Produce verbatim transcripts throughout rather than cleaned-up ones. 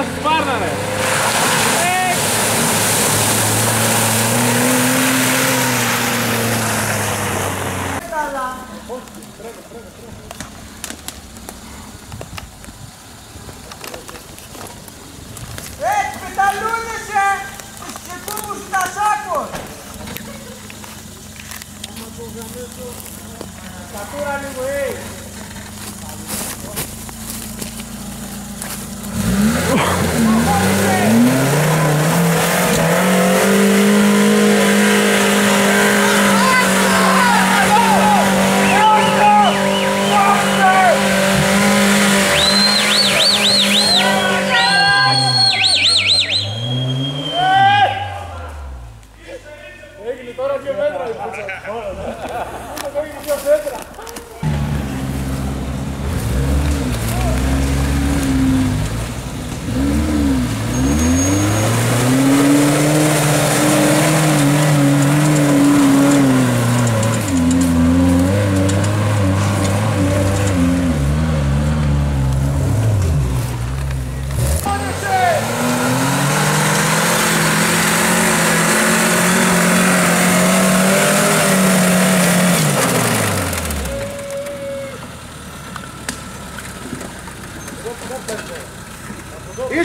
πας στη Σπάρτα, ρε. Ε! Καλά. Όχι, τρέχω, τρέχω, τρέχω. Ε, πεταλούνεσαι! Σε κούμπους τα σάκος! Άμα το γραμμίσω... Κατούρα λίγο, ε! Έγινε τώρα δύο μέτρα η πίτσα. Ούτε έγινε δύο μέτρα.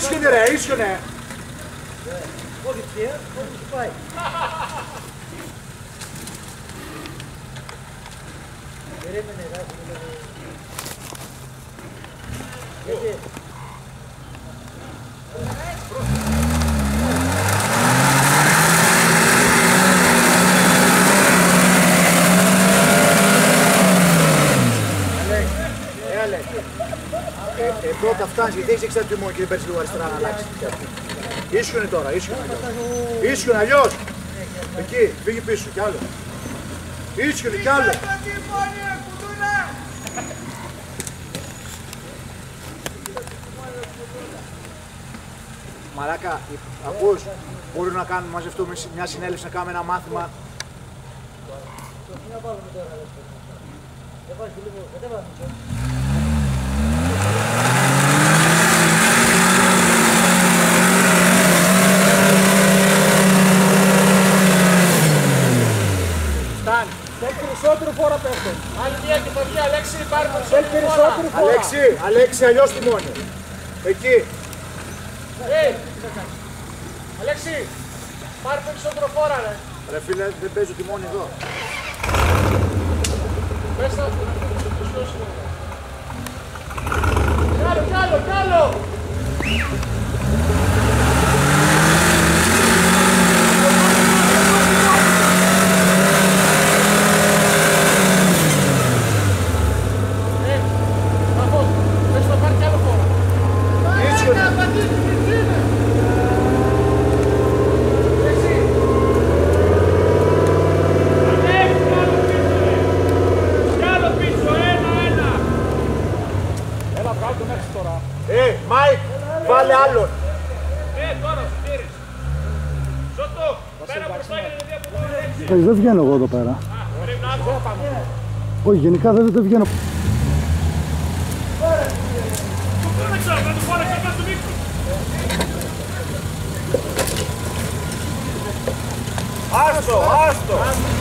Ίσχυνε ρε, ίσχυνε! Πόδι πιέ, πόδι σου πάει. Περίμενε, γράφει. Γιατί... Πρώτα φτάνεις γιατί έχεις εξάρτητη μόνο και δεν παίρνεις λίγο αριστερά να αλλάξεις. Ίσχυουν τώρα, ίσχυουν αλλιώς. Ίσχυουν αλλιώς. Εκεί, φύγει πίσω κι άλλο. Ίσχυουν κι άλλο. Μαράκα, ακούς, μπορούμε να κάνουμε, μαζευτούμε μια συνέλευση, να κάνουμε ένα μάθημα. Να βάλουμε τώρα, λίγο, περισσότερο φορά πέφτει. Άλλη μία και παιδιά, Αλέξη, πάρει περισσότερο φορά. Αλέξη, Αλέξη, αλλιώς τη μόνη. Εκεί. Ε, Αλέξη, πάρει περισσότερο φορά, ρε. Ρε φίλε, δεν παίζω τη μόνη εδώ. Πες τα, Κάλο, κάλο, κάλο! Ε, Μάικ, βάλε άλλον. Ε, τώρα σου τήρεις. Ζωτό, πέρα μπροστά και δεν διαπροσθέτει. Δεν βγαίνω εγώ εδώ πέρα. Α, πρέπει να άκουσα πάνω. Όχι, γενικά δεν βγαίνω. Του κούνεξα, θα του πάρω κατά του μίξου. Άστο, άστο.